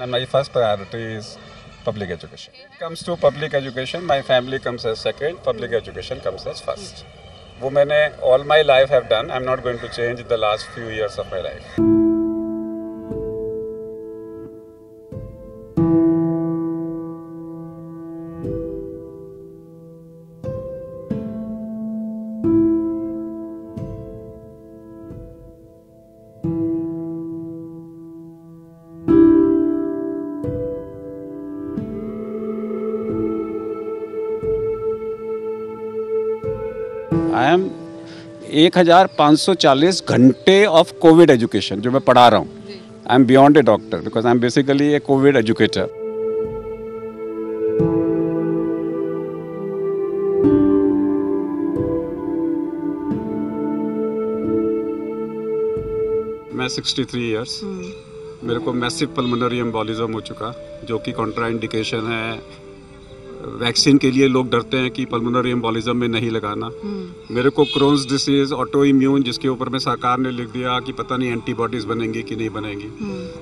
And my first priority is public education. It comes to public education, my family comes as second, public education comes as first. वो मैंने all my life have done. I'm not going to change the last few years of my life. I am 1540 घंटे of Covid education जो मैं पढ़ा रहा हूँ. I am beyond a doctor because I am basically a Covid educator. मैं 63 years, मेरे को massive pulmonary embolism हो चुका जो कि कॉन्ट्राइंडिकेशन है. वैक्सीन के लिए लोग डरते हैं कि पल्मोनरी एम्बोलिज्म में नहीं लगाना. मेरे को क्रोन्स डिसीज ऑटो इम्यून जिसके ऊपर में सरकार ने लिख दिया कि पता नहीं एंटीबॉडीज बनेंगी कि नहीं बनेंगी.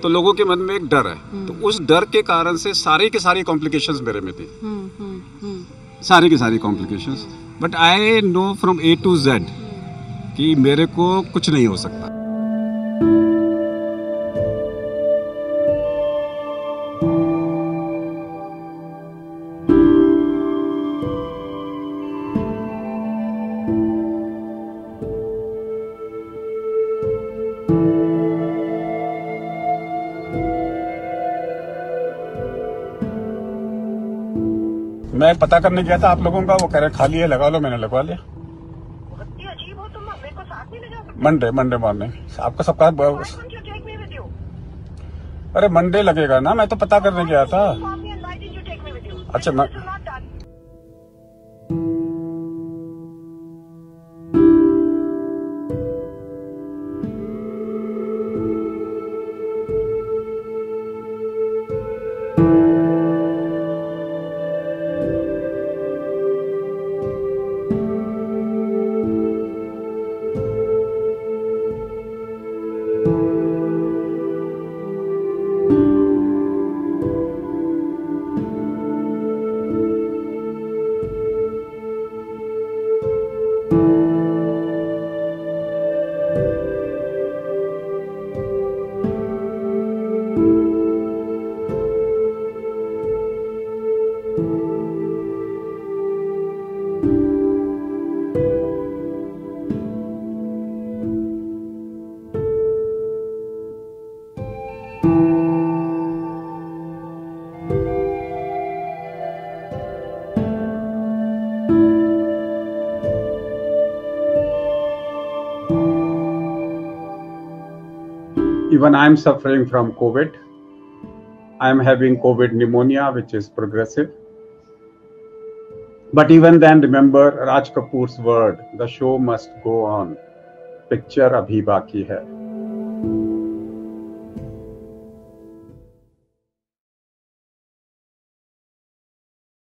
तो लोगों के मन में एक डर है. तो उस डर के कारण से सारी के सारी कॉम्प्लिकेशंस मेरे में थी, सारी के सारी complications. But I know from A to Z कि मेरे को कुछ नहीं हो सकता. मैं पता करने गया था आप लोगों का, वो कह रहे खाली है लगा लो. मैंने लगवा लिया. अजीब हो तुम, मेरे को साथ नहीं लगा. मंडे मॉर्निंग आपका सबका. अरे मंडे लगेगा ना, मैं तो पता करने गया था. अच्छा Even I am suffering from COVID. I am having COVID pneumonia, which is progressive. But even then, remember Raj Kapoor's word: "The show must go on. Picture abhi baki hai."